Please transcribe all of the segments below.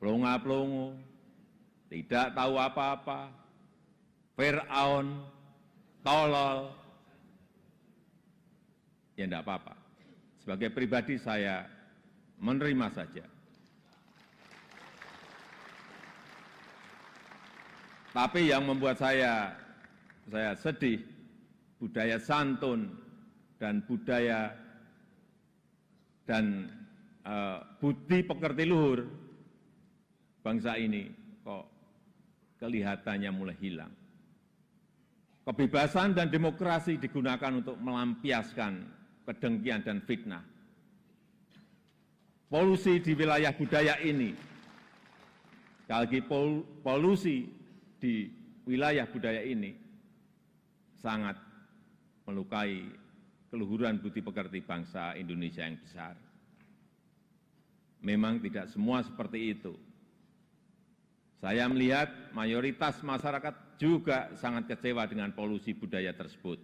plonga-plongo, tidak tahu apa-apa, Fir'aun, tolol, ya enggak apa-apa. Sebagai pribadi saya menerima saja. Tapi yang membuat saya sedih, budaya santun dan budaya dan budi pekerti luhur bangsa ini kok kelihatannya mulai hilang. Kebebasan dan demokrasi digunakan untuk melampiaskan kedengkian dan fitnah. Polusi di wilayah budaya ini, sekali lagi polusi di wilayah budaya ini sangat melukai keluhuran budi pekerti bangsa Indonesia yang besar. Memang tidak semua seperti itu. Saya melihat mayoritas masyarakat juga sangat kecewa dengan polusi budaya tersebut.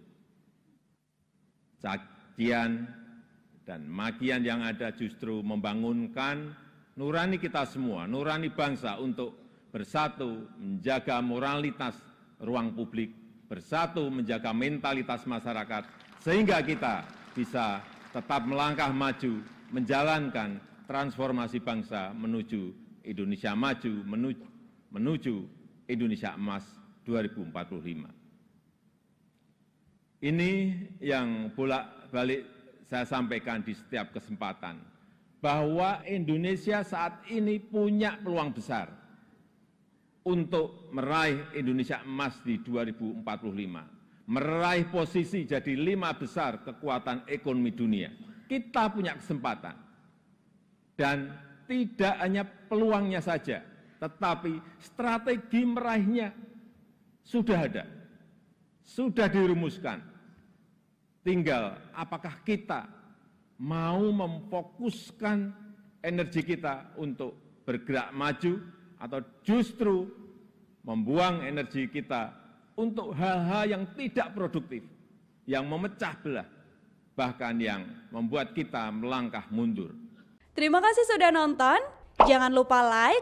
Cacian dan makian yang ada justru membangunkan nurani kita semua, nurani bangsa untuk bersatu menjaga moralitas ruang publik, bersatu menjaga mentalitas masyarakat, sehingga kita bisa tetap melangkah maju, menjalankan transformasi bangsa menuju Indonesia maju, menuju Indonesia emas 2045. Ini yang bolak-balik saya sampaikan di setiap kesempatan, bahwa Indonesia saat ini punya peluang besar untuk meraih Indonesia emas di 2045, meraih posisi jadi 5 besar kekuatan ekonomi dunia. Kita punya kesempatan, dan tidak hanya peluangnya saja, tetapi strategi meraihnya sudah ada, sudah dirumuskan. Tinggal apakah kita mau memfokuskan energi kita untuk bergerak maju, atau justru membuang energi kita untuk hal-hal yang tidak produktif, yang memecah belah, bahkan yang membuat kita melangkah mundur. Terima kasih sudah nonton. Jangan lupa like,